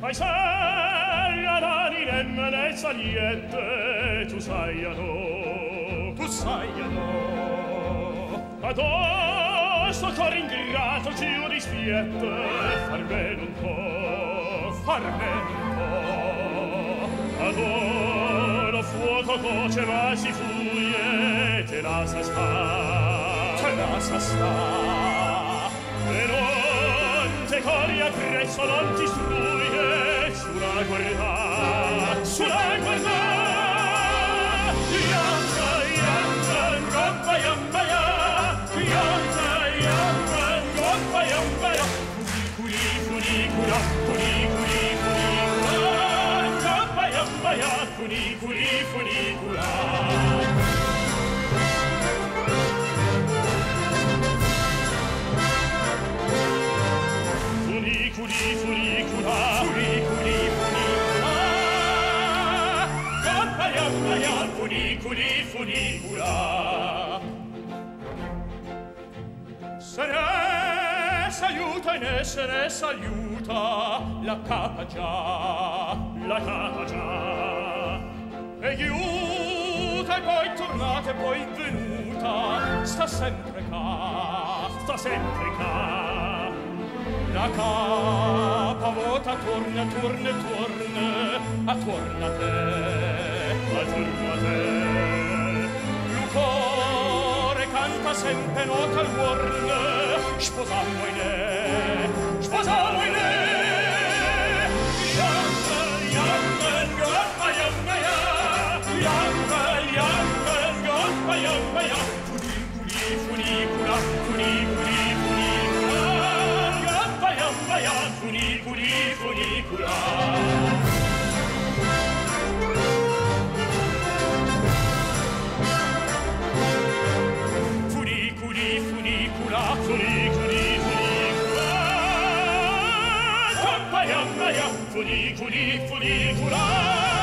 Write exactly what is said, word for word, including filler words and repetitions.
Paisella d'anile me saliente, tu saiano, tu saiano. Adosso cor ingrato ciu dispiette, far bene un po', far bene un po'. Adoro fuoco voce va si fuie, te la sa sta, te la sa sta. E non te cori appresso, non ti strui, sulla guerra, sulla guerra, yamba, yamba, romba, yamba, yamba, yamba, romba, yamba, funiculì, funiculà, funiculì, funiculà, romba, yamba, funiculì, funiculà. Funiculì, funiculà, funiculì, funiculà, coppa, yampa, yampa, funiculì, funiculà. Se ne s'aiuta e ne se ne s'aiuta, la capa già, la capa già. E aiuta e poi tornata e poi venuta, sta sempre ca, sta sempre ca. La capa vuota torna, torna, torna, attorno a te, attorno a te. Lucore canta sempre nota al morne, sposamo in te, sposamo in te. Yamba, yamba, yamba, yamba, yamba, yamba, yamba, yamba, yamba. Funiculì, funiculà, funiculì, funiculì, funiculà. Funiculì, funiculà, funiculì, funiculà. Yamba, yamba, yamba, funiculì, funiculà.